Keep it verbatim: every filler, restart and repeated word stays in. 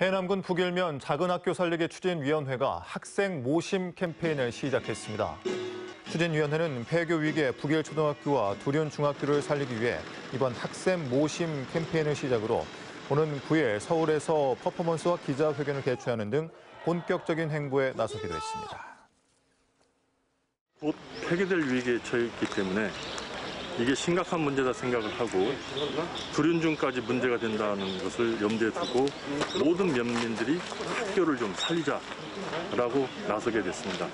해남군 북일면 작은 학교 살리기 추진위원회가 학생 모심 캠페인을 시작했습니다. 추진위원회는 폐교 위기의 북일초등학교와 두륜중학교를 살리기 위해 이번 학생 모심 캠페인을 시작으로 오는 구일 서울에서 퍼포먼스와 기자회견을 개최하는 등 본격적인 행보에 나서기로 했습니다. 곧 폐교될 위기에 처했기 때문에 이게 심각한 문제다 생각을 하고 불륜중까지 문제가 된다는 것을 염두에 두고 모든 면민들이 학교를 좀 살리자라고 나서게 됐습니다.